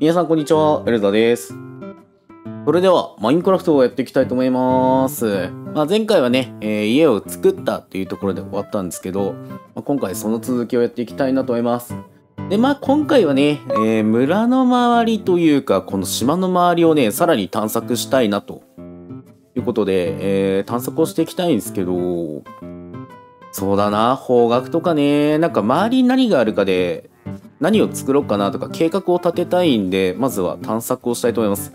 皆さんこんにちは、エルザです。それではマインクラフトをやっていきたいと思います。前回はね、家を作ったっていうところで終わったんですけど、今回その続きをやっていきたいなと思います。で、今回はね、村の周りというか、この島の周りをね、さらに探索したいなということで、探索をしていきたいんですけど、そうだな、方角とかね、なんか周りに何があるかで、何を作ろうかなとか計画を立てたいんで、まずは探索をしたいと思います。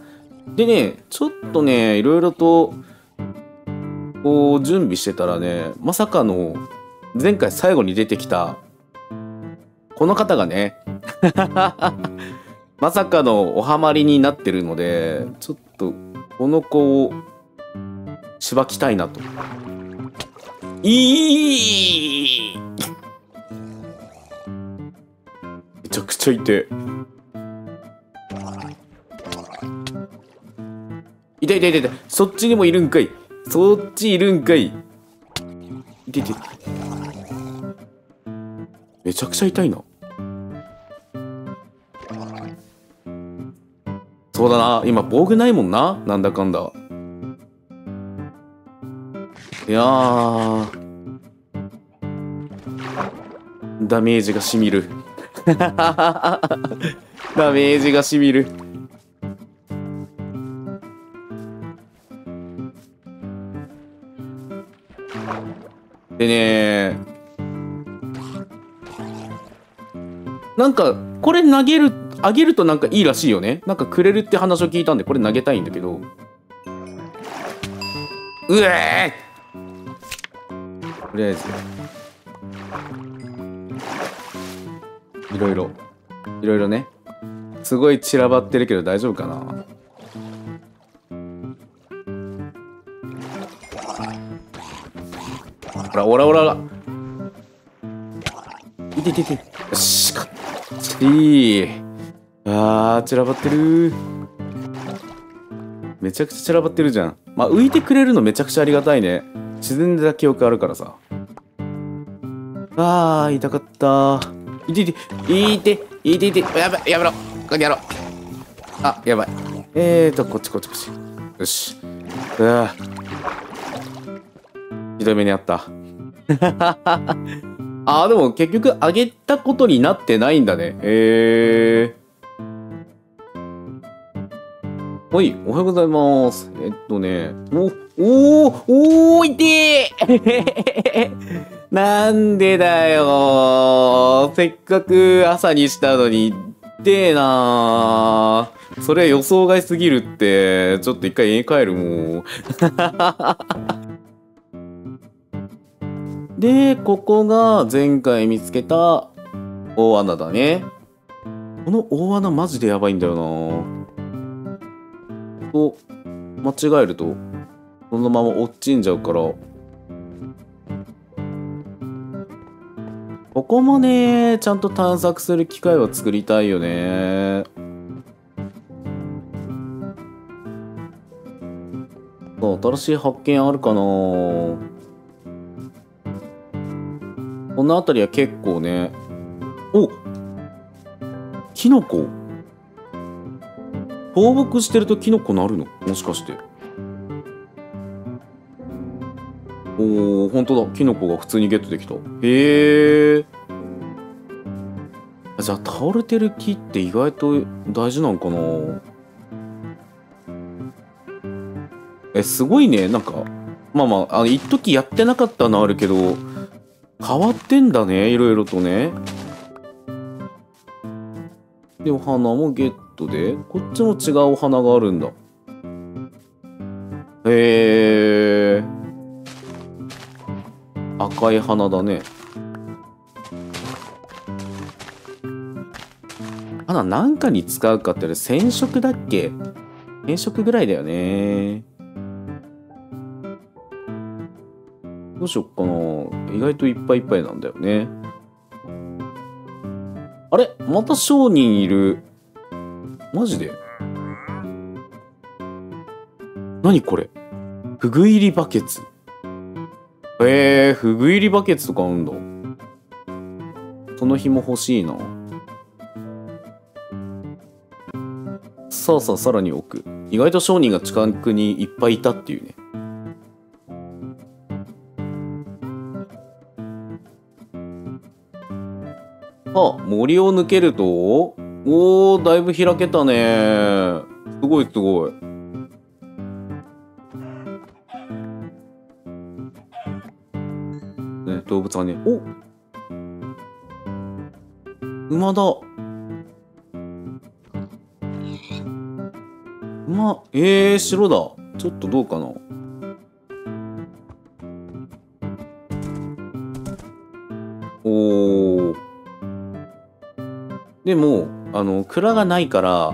でね、ちょっとね、いろいろと、こう、準備してたらね、まさかの、前回最後に出てきた、この方がね、まさかのおハマりになってるので、ちょっと、この子を、しばきたいなと。めちゃくちゃいて。いたいたいたいた。そっちにもいるんかい。そっちいるんかい。いていて。めちゃくちゃ痛いな。そうだな。今防具ないもんな。なんだかんだ。いやー。ダメージがしみる。ダメージがしみる。でねー、なんかこれ投げるあげるとなんかいいらしいよね。なんかくれるって話を聞いたんで、これ投げたいんだけど、うえー、とりあえずいろいろね、すごい散らばってるけど大丈夫かな。ほら、オラオラがいててて、よしかっちい。あー、散らばってる。めちゃくちゃ散らばってるじゃん。浮いてくれるのめちゃくちゃありがたいね。沈んでた記憶あるからさ。あー、痛かった。いていて、いて、いていて、やばい、やめろ、これやろう。あ、やばい。こっち。よし。ひどい目にあった。あー、でも結局、あげたことになってないんだね。はい、おはようございます。おー、いてーなんでだよー。せっかく朝にしたのに、でーなー。それは予想外すぎるって、ちょっと一回家帰るもん。で、ここが前回見つけた大穴だね。この大穴マジでやばいんだよなー。と、間違えると、そのまま落ちんじゃうから、ここもね、ちゃんと探索する機会を作りたいよね。新しい発見あるかな。この辺りは結構ね。お、キノコ放牧してるとキノコなるの、もしかして。おお、ほんとだ。キノコが普通にゲットできた。へえ。じゃあ倒れてる木って意外と大事なんかな。すごいね。なんか一時やってなかったのあるけど、変わってんだね、いろいろとね。で、お花もゲットで、こっちも違うお花があるんだ。へえ。赤い花だね。花なんかに使うかって、あれ染色だっけ？染色ぐらいだよね。どうしよっかな。意外といっぱいいっぱいなんだよね。あれ？また商人いる。マジで？何これ？フグ入りバケツ。フグ入りバケツとかあるんだ。その紐欲しいな。操作をさらに置く。意外と商人が近くにいっぱいいたっていうね。あ、森を抜けると、おー、だいぶ開けたね。すごいすごい。ね、動物はね、おっ馬だ。馬、白だ。ちょっとどうかな。おー。でも、蔵がないから、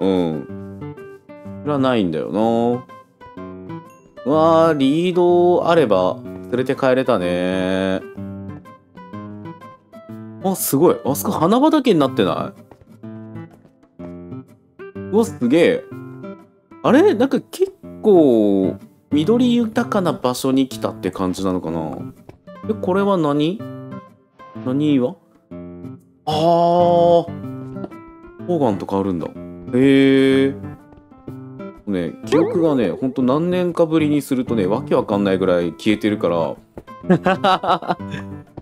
うん。蔵ないんだよな。うわー、リードあれば、連れて帰れたね。あ、すごい。あそこ花畑になってない？うわ、すげえ。あれ？なんか結構、緑豊かな場所に来たって感じなのかな。で、これは何は？あー、オーガンとかあるんだ。へえ。ね、記憶がね、ほんと何年かぶりにするとね、わけわかんないぐらい消えてるから、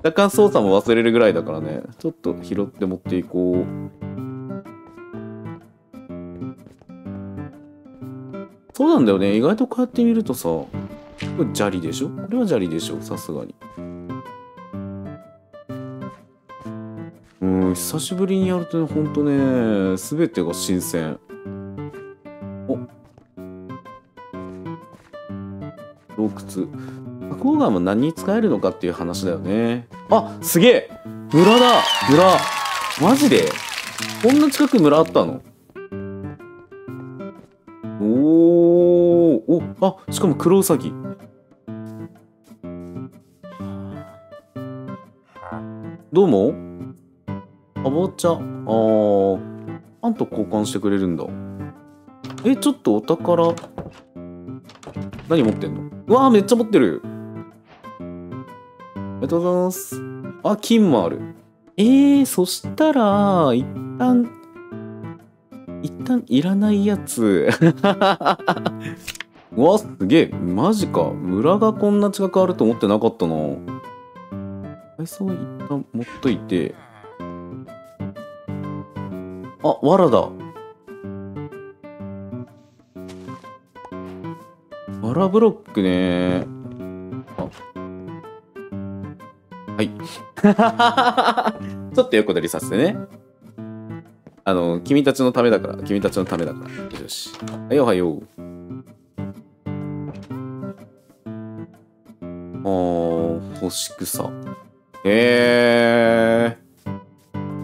打感操作も忘れるぐらいだからね、ちょっと拾って持っていこう。そうなんだよね、意外とこうやって見るとさ、これ砂利でしょ？これは砂利でしょ、さすがに。久しぶりにやるとね、ほんとね、すべてが新鮮。お、洞窟。コーガンも何に使えるのかっていう話だよね。あ、すげえ！村だ！村！マジで？こんな近く村あったの？おー、お、あ、しかも黒ウサギ。どうも？かぼちゃ、あー、パンと交換してくれるんだ。え、ちょっとお宝、何持ってんの？うわー、めっちゃ持ってる。ありがとうございます。あ、金もある。そしたら一旦いらないやつ。うわ、すげえ、マジか。村がこんな近くあると思ってなかったな。海藻は一旦持っといて。あ、わらだ。わらブロックね。はい。ちょっと横取りさせてね。君たちのためだから。君たちのためだから。よし。はい、おはよう。干し草。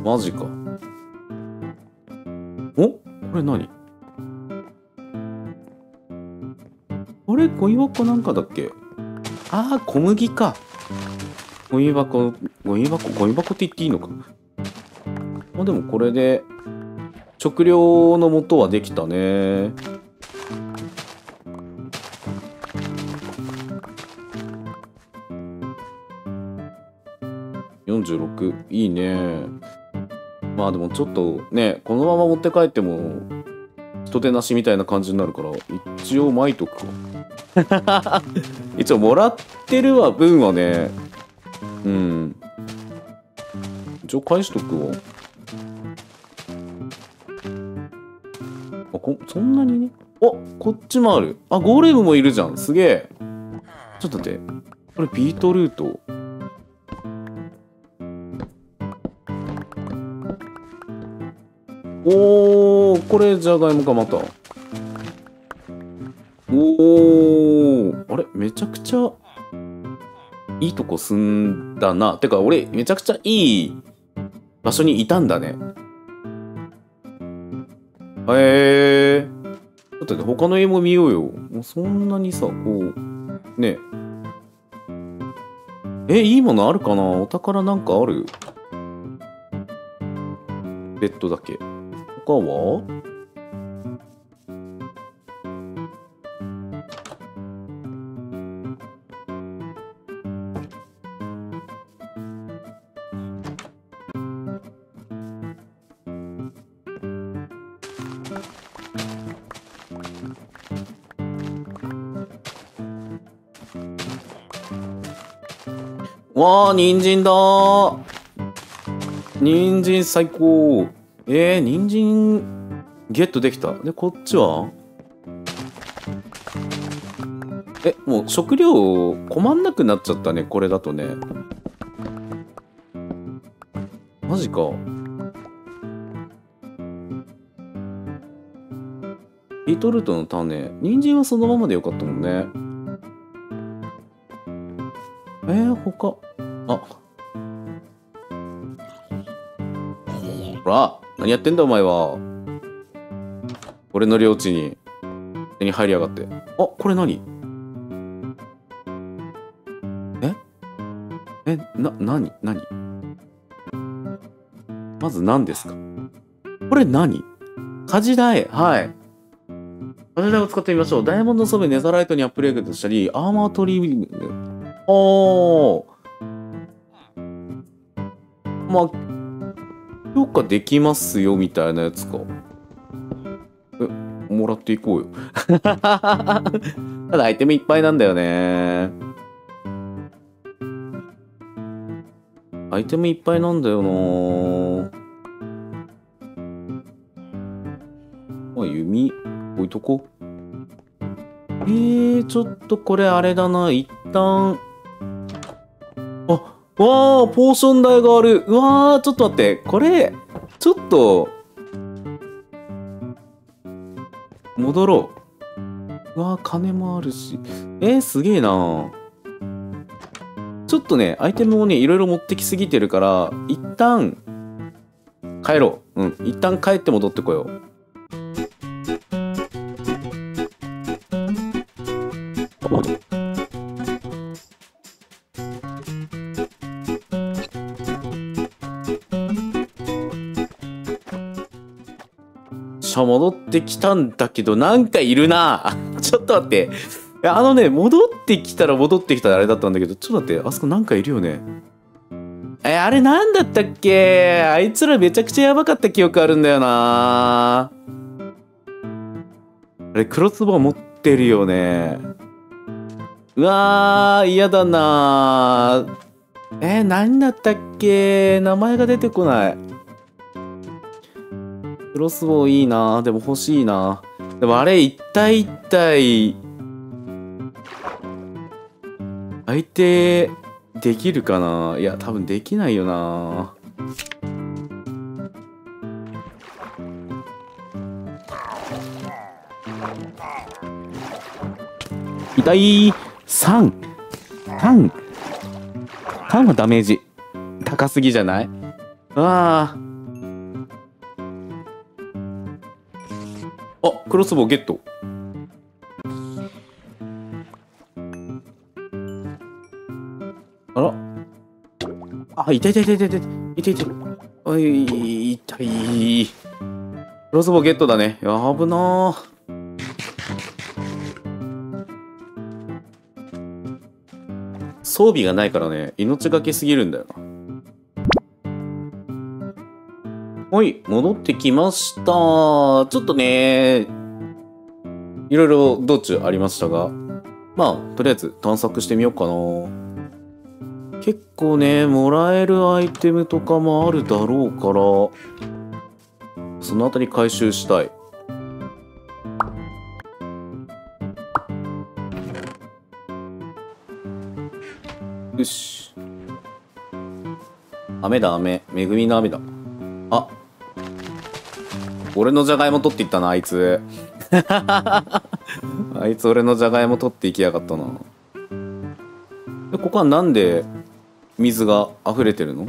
マジか。お、これ何？これゴミ箱なんかだっけ？ああ、小麦か。ゴミ箱って言っていいのか。まあでもこれで食料の元はできたね。46、いいね。まあでもちょっとね、このまま持って帰っても人手なしみたいな感じになるから、一応まいとくか。一応もらってるわ、分はね。うん。一応返しとくわ。あ、そんなにね。あ、こっちもある。あ、ゴーレムもいるじゃん。すげえ。ちょっと待って。これビートルート。おー、これじゃがいもか、また。おー、あれ、めちゃくちゃいいとこ住んだな。てか俺めちゃくちゃいい場所にいたんだね。ちょっとね、他の絵も見ようよ。もうそんなにさ、こうねえ、いいものあるかな。お宝なんかある？ベッドだけ。他は？わあ、人参だー。人参最高。人参ゲットできた。で、こっちはもう食料困んなくなっちゃったね、これだとね。マジか。ビトルトの種。人参はそのままでよかったもんね。他。ほら、何やってんだお前は。俺の領地に手に入りやがって。これ何？何まず何ですかこれ何？カジダイ。はい。カジダイを使ってみましょう。ダイヤモンド装備ネザライトにアップデートしたり、アーマートリー。まあ、評価できますよみたいなやつか。もらっていこうよ。ただアイテムいっぱいなんだよね。アイテムいっぱいなんだよな。弓置いとこう。ちょっとこれあれだな。一旦。わあ、ポーション代がある。うわあ、ちょっと待って。これ、ちょっと、戻ろう。うわあ、金もあるし。すげえな。ちょっとね、アイテムをね、いろいろ持ってきすぎてるから、一旦、帰ろう。一旦帰って戻ってこよう。戻ってきたんだけど、なんかいるな。ちょっと待って。あのね、戻ってきたらあれだったんだけど、ちょっと待って。あそこなんかいるよね。あれなんだったっけ。あいつらめちゃくちゃやばかった記憶あるんだよな。あれクロスボウ持ってるよね。うわー、嫌だな。何だったっけ。名前が出てこない。クロスボウいいな。でも欲しいな。でもあれ、一体一体、相手、できるかな。いや、多分できないよな。痛い。3はダメージ。高すぎじゃない？ああ。クロスボウゲット。あら、痛い。クロスボウゲットだね。やぶな。装備がないからね、命がけすぎるんだよな。戻ってきました。ちょっとね、いろいろ道中ありましたが、まあとりあえず探索してみようかな。結構ね、もらえるアイテムとかもあるだろうから、そのあたり回収したい。よし。雨だ、雨。恵みの雨だ。俺のじゃがいも取っていったな、あいつ。あいつ俺のじゃがいも取っていきやがったな。で、ここはなんで水が溢れてるの？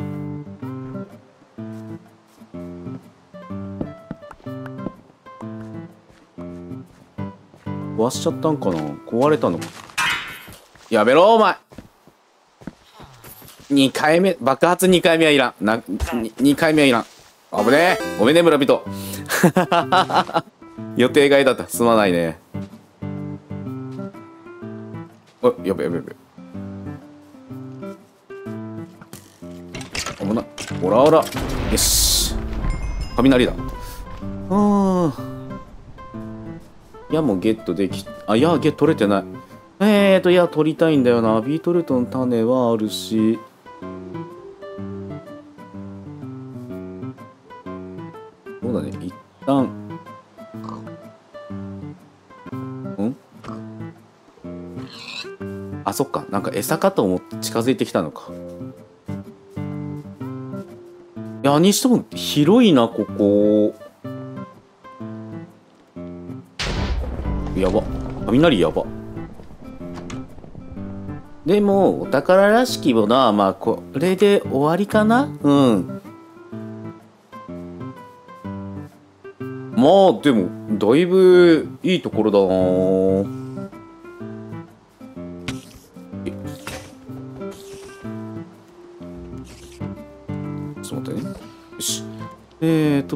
壊しちゃったんかな？壊れたのか。やめろ、お前。2回目、爆発2回目はいらん。2回目はいらん。危ねえ。ごめんね、村人。予定外だった。すまないね。やべ。危ない。ほら。よし。雷だ。矢もゲットでき、あ、矢ゲット取れてない。矢取りたいんだよな。ビートルトの種はあるし。そうだね、一旦。ん？あ、そっか。なんか餌かと思って近づいてきたのか。いや、にしても広いな、ここ。やば。雷やば。でも、お宝らしきものは、まあ、これで終わりかな？うん。まあ、でも、だいぶいいところだなぁ。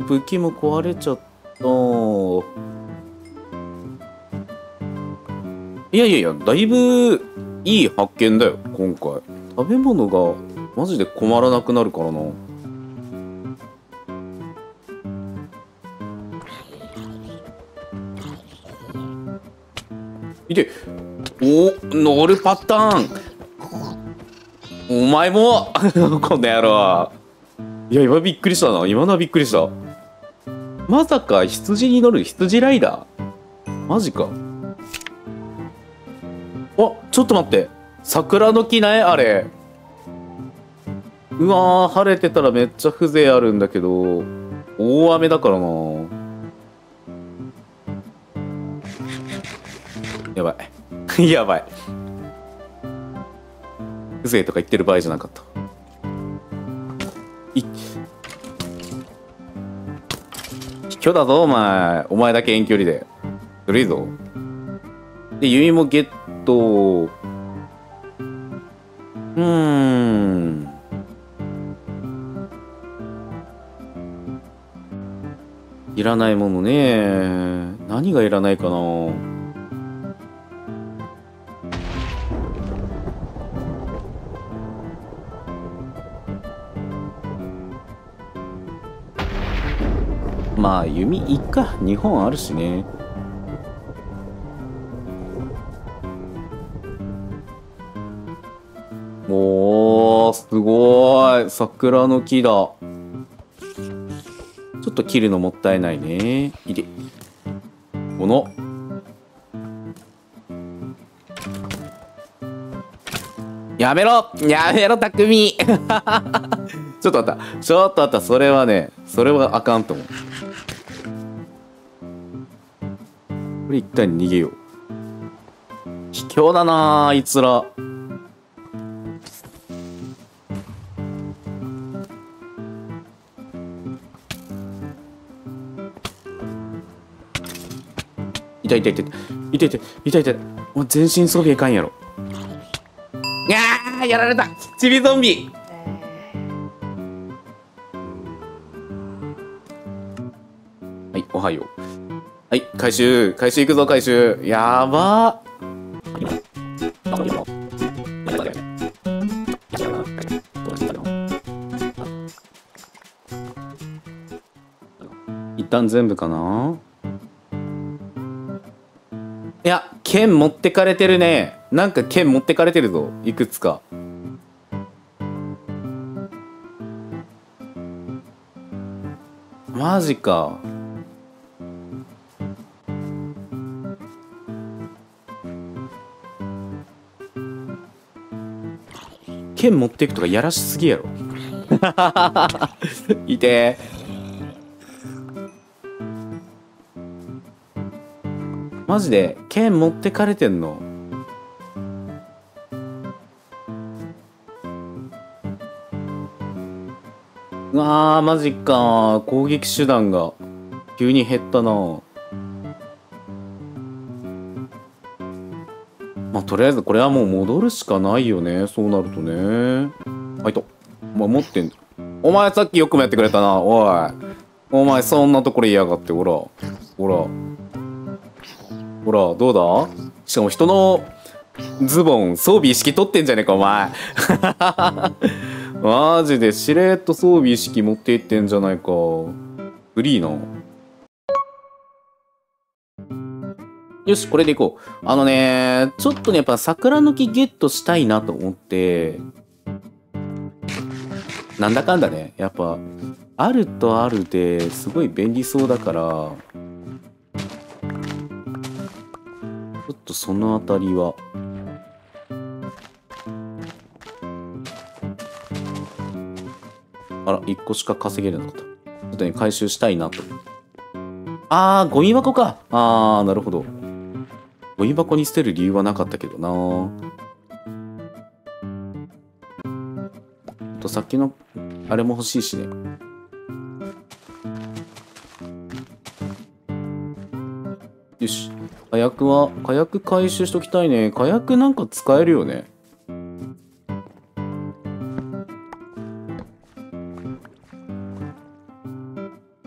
武器も壊れちゃった。いやいやいや、だいぶいい発見だよ今回。食べ物がマジで困らなくなるからな。いて、お、乗るパターン。お前もこの野郎。いや、今びっくりしたな。今のはびっくりした。まさか羊に乗る羊ライダー？マジか。あ、ちょっと待って。桜の木ないあれ。うわー、晴れてたらめっちゃ風情あるんだけど、大雨だからな。やばい。やばい。風情とか言ってる場合じゃなかった。卑怯だぞお前。お前だけ遠距離でずるいぞ。で、弓もゲット。いらないものね。何がいらないかな。まあ弓いっか、2本あるしね。おー、すごーい。桜の木だ。ちょっと切るのもったいないね。いで、このやめろやめろ匠。ちょっと待ったちょっと待った。それはね、それはあかんと思う。これ一旦逃げよう。卑怯だなあ、あいつら。痛い痛い痛い痛い痛い痛い痛い。もう全身装備いかんやろ。ああ、やられた。チビゾンビ。はい、おはよう。はい、回収回収いくぞ、回収。やばー。一旦全部かな。いや、剣持ってかれてるね。なんか剣持ってかれてるぞ、いくつか。マジか。剣持っていくとかやらしすぎやろ。いてー。マジで剣持ってかれてんの。うわー、マジか。攻撃手段が急に減ったな。まあ、とりあえずこれはもう戻るしかないよね。そうなるとね。あいと、お前持ってんだ。お前さっきよくもやってくれたな。おい、お前そんなところいやがって。ほらほらほら、どうだ。しかも人のズボン装備意識取ってんじゃねえかお前。マジでしれっと装備意識持っていってんじゃないか。フリーな。よし、これでいこう。あのね、ちょっとね、やっぱ桜の木ゲットしたいなと思って、なんだかんだね、やっぱ、あるとあるですごい便利そうだから、ちょっとそのあたりは、あら、1個しか稼げなかった。ちょっとね、回収したいなと。あー、ゴミ箱か。あー、なるほど。ゴミ箱に捨てる理由はなかったけどな。とさっきのあれも欲しいしね。よし、火薬回収しときたいね。火薬なんか使えるよね。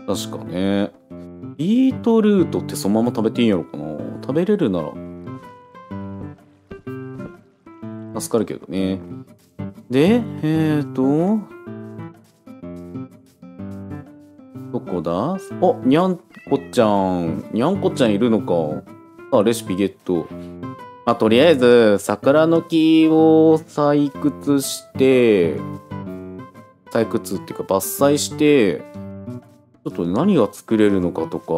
確かね。ビートルートってそのまま食べていいんやろかな。食べれるなら助かるけどね。で、どこだ？お、にゃんこちゃん。にゃんこちゃんいるのか。あ、レシピゲット。まあ、とりあえず、桜の木を採掘して、採掘っていうか伐採して、ちょっと何が作れるのかとか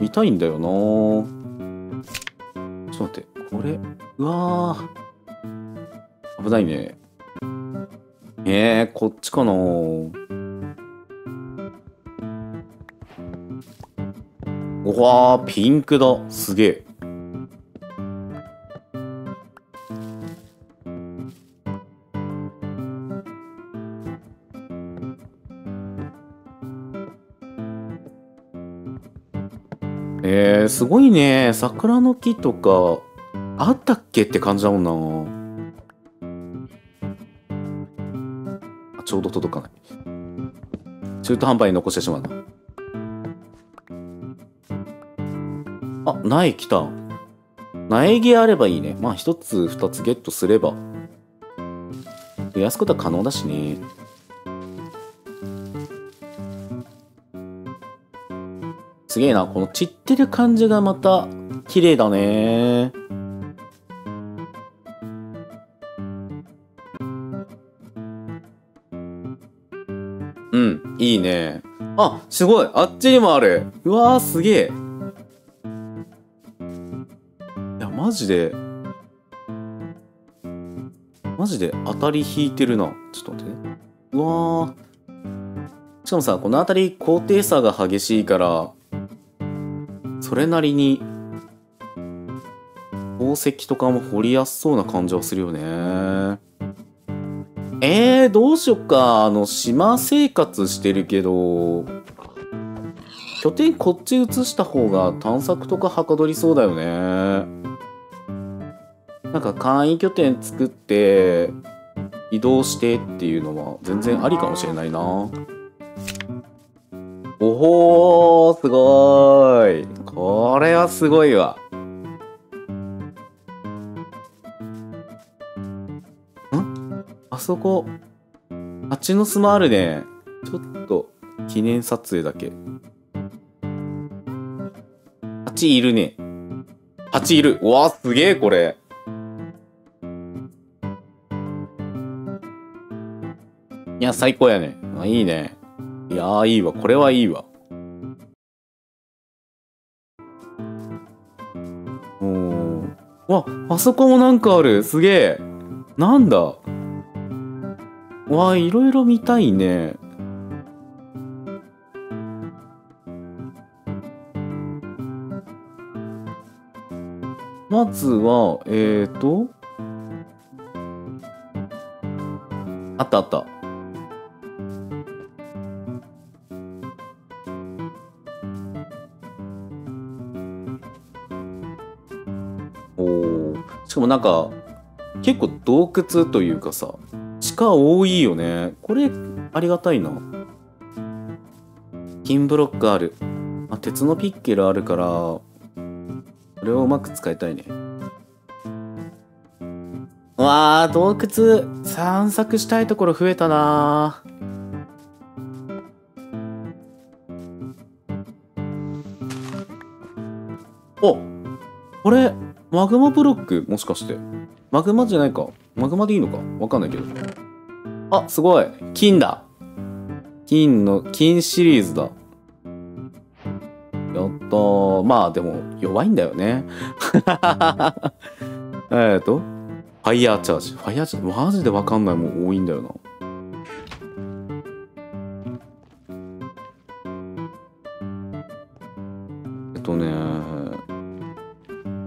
見たいんだよな。ちょっと待って、これ、うわー、危ないね。こっちかな。うわー、ピンクだ。すげえ。すごいね。桜の木とかあったっけって感じだもんな。あ、ちょうど届かない。中途半端に残してしまうな。あ、苗来た。苗木あればいいね。まあ一つ二つゲットすれば増やすことは可能だしね。すげえな、この散ってる感じがまた綺麗だね。うん、いいね。あ、すごい、あっちにもある。うわー、すげえ。いや、マジで当たり引いてるな。ちょっと待ってね。うわー。しかもさ、この辺り高低差が激しいから、それなりに宝石とかも掘りやすそうな感じはするよね。どうしよっか。島生活してるけど、拠点こっち移した方が探索とかはかどりそうだよね。なんか簡易拠点作って、移動してっていうのは全然ありかもしれないな。おー、すごーい。これはすごいわ。ん？あそこ、蜂の巣もあるね。ちょっと、記念撮影だけ。蜂いるね。蜂いる。うわー、すげえ、これ。いや、最高やね。あ、いいね。いやー、いいわ。これはいいわ。わ、あそこもなんかある。すげえ。なんだ。わあ、いろいろ見たいね。まずは、あったあった。しかもなんか、結構洞窟というかさ、地下多いよね。これ、ありがたいな。金ブロックある。あ、鉄のピッケルあるから、これをうまく使いたいね。うわあ、洞窟、散策したいところ増えたなー。お、これマグマブロック、もしかしてマグマじゃないか、マグマでいいのかわかんないけど、あ、すごい金だ、金の金シリーズだ、やったー。まあでも弱いんだよねファイヤーチャージ、ファイヤーチャージマジでわかんないもん多いんだよな。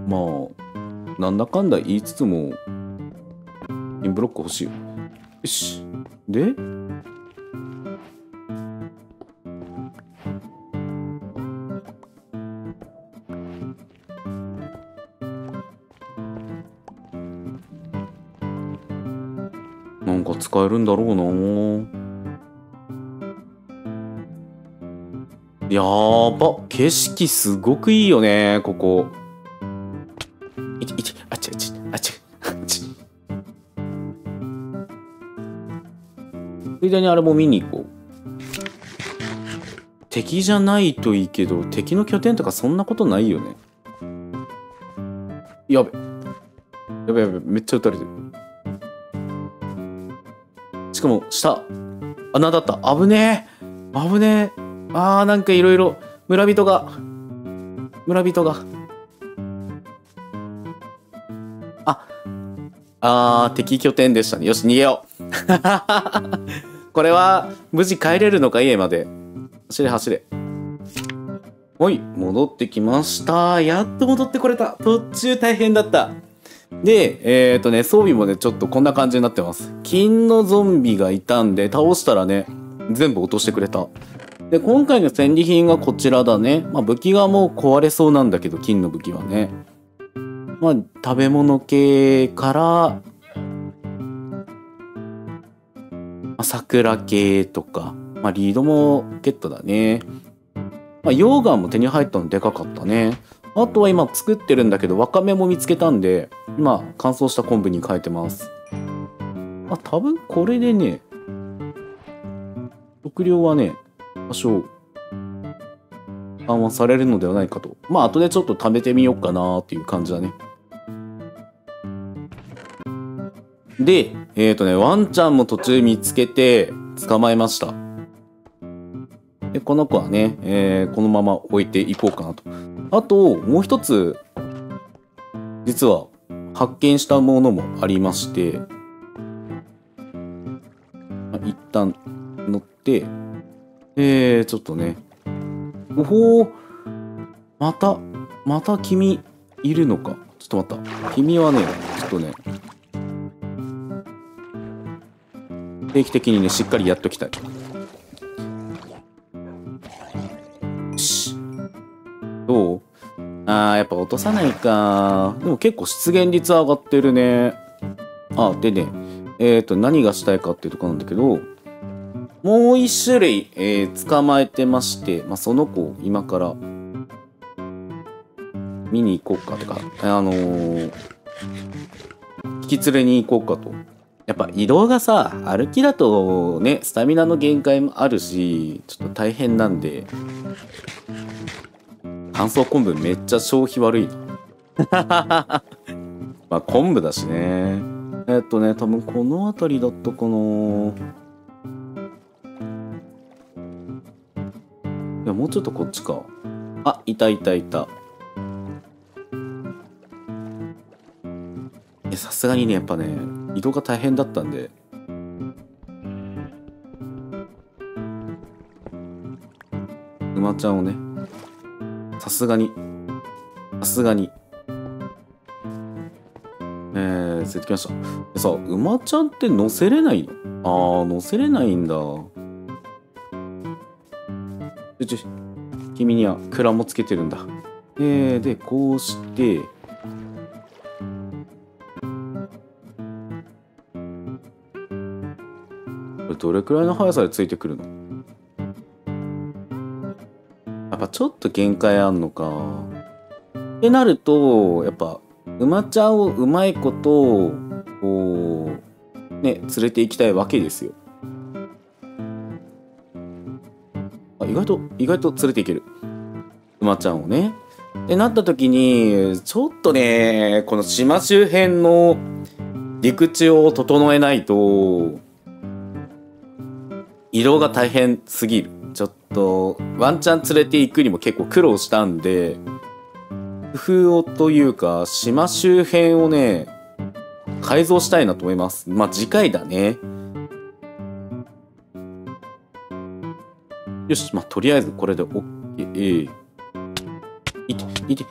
まあなんだかんだ言いつつもインブロック欲しい。よし、でなんか使えるんだろうな。やーば、景色すごくいいよねここ。ついでにあれも見に行こう。敵じゃないといいけど、敵の拠点とかそんなことないよね。やべやべやべ、めっちゃ撃たれてる。しかも下穴だった。危ねえ危ねえ。あー、なんかいろいろ村人が敵拠点でしたね。よし、逃げようこれは無事帰れるのか、家まで。走れ走れ。おい、戻ってきました。やっと戻ってこれた。途中大変だった。で装備もね、ちょっとこんな感じになってます。金のゾンビがいたんで倒したらね、全部落としてくれた。で、今回の戦利品がこちらだね。まあ武器がもう壊れそうなんだけど、金の武器はね、まあ食べ物系から桜系とか、まあ、リードもゲットだね。まあ、溶岩も手に入ったのでかかったね。あとは今作ってるんだけど、わかめも見つけたんで、今乾燥した昆布に変えてます。あ、多分これでね、食料はね多少緩和されるのではないかと。まあ後でちょっと貯めてみようかなっていう感じだね。で、ワンちゃんも途中見つけて捕まえました。で、この子はね、このまま置いていこうかなと。あと、もう一つ、実は発見したものもありまして、一旦乗って、ちょっとね、おほー、また君いるのか。ちょっと待った。君はね、ちょっとね、定期的にね、しっかりやっときたい。よし。どう？あー、やっぱ落とさないか。でも結構出現率上がってるね。あ、でね、何がしたいかっていうとこなんだけど、もう一種類、捕まえてまして、まあ、その子を今から見に行こうかとか、引き連れに行こうかと。やっぱ移動がさ、歩きだとね、スタミナの限界もあるし、ちょっと大変なんで、乾燥昆布めっちゃ消費悪いなまあ昆布だしね。多分この辺りだったかな。いや、もうちょっとこっちか。あ、いたいたいた。さすがにね、やっぱね、移動が大変だったんで、馬ちゃんをね、さすがに連れてきました。さあ、馬ちゃんって乗せれないの？あー、乗せれないんだ。君には鞍もつけてるんだ。で、こうしてどれくらいの速さでついてくるの？やっぱちょっと限界あんのか。ってなると、やっぱ馬ちゃんをうまいことこうね、連れて行きたいわけですよ。あ、意外と連れて行ける馬ちゃんをね。ってなった時に、ちょっとね、この島周辺の陸地を整えないと、移動が大変すぎる。ちょっと、ワンチャン連れて行くにも結構苦労したんで、工夫をというか、島周辺をね、改造したいなと思います。まあ、次回だね。よし、まあ、とりあえずこれで OK。いて。っ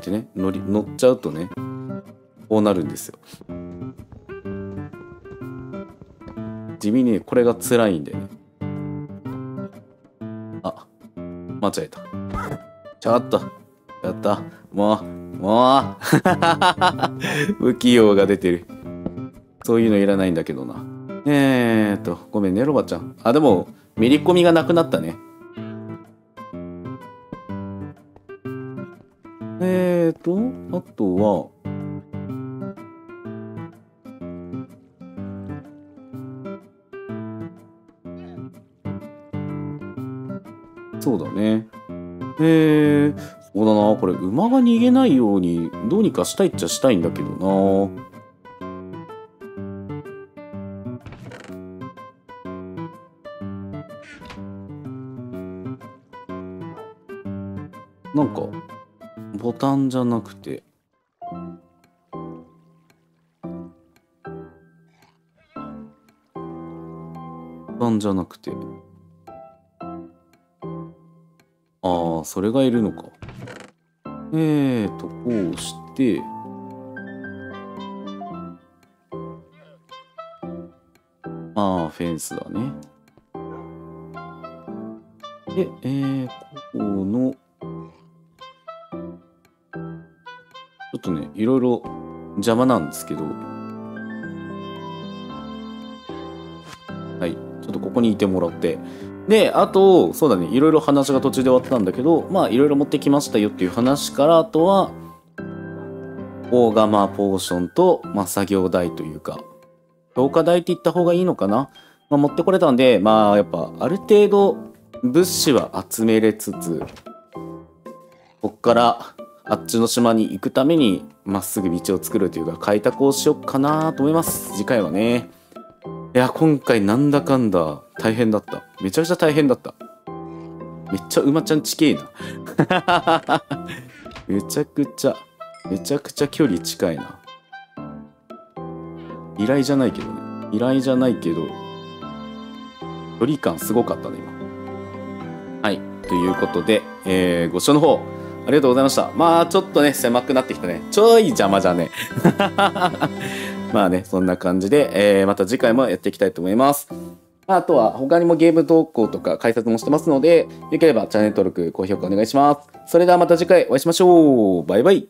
てね、乗っちゃうとね、こうなるんですよ。地味に、ね、これが辛いんでね。あ、間違えた。ちょっと、やった。もう不器用が出てる。そういうのいらないんだけどな。ごめんね、ロバちゃん。あ、でも、めり込みがなくなったね。あとは、そうだね。そうだな。これ、馬が逃げないように、どうにかしたいっちゃしたいんだけどな。なんか、ボタンじゃなくて。ボタンじゃなくて。ああ、それがいるのか。こうして。ああ、フェンスだね。で、ここの。ちょっとね、いろいろ邪魔なんですけど。はい。ちょっとここにいてもらって。で、あと、そうだね、いろいろ話が途中で終わったんだけど、まあ、いろいろ持ってきましたよっていう話から、あとは、大釜ポーションと、まあ、作業台というか、強化台って言った方がいいのかな。まあ、持ってこれたんで、まあ、やっぱ、ある程度、物資は集めれつつ、こっから、あっちの島に行くためにまっすぐ道を作るというか開拓をしようかなと思います。次回はね。いや、今回なんだかんだ大変だった。めちゃくちゃ大変だった。めっちゃ馬ちゃん近いな。めちゃくちゃ距離近いな。依頼じゃないけどね。距離感すごかったね、今。はい。ということで、ご視聴の方、ありがとうございました。まあ、ちょっとね、狭くなってきたね。ちょい邪魔じゃね。まあね、そんな感じで、また次回もやっていきたいと思います。あとは、他にもゲーム投稿とか解説もしてますので、よければチャンネル登録、高評価お願いします。それではまた次回お会いしましょう。バイバイ。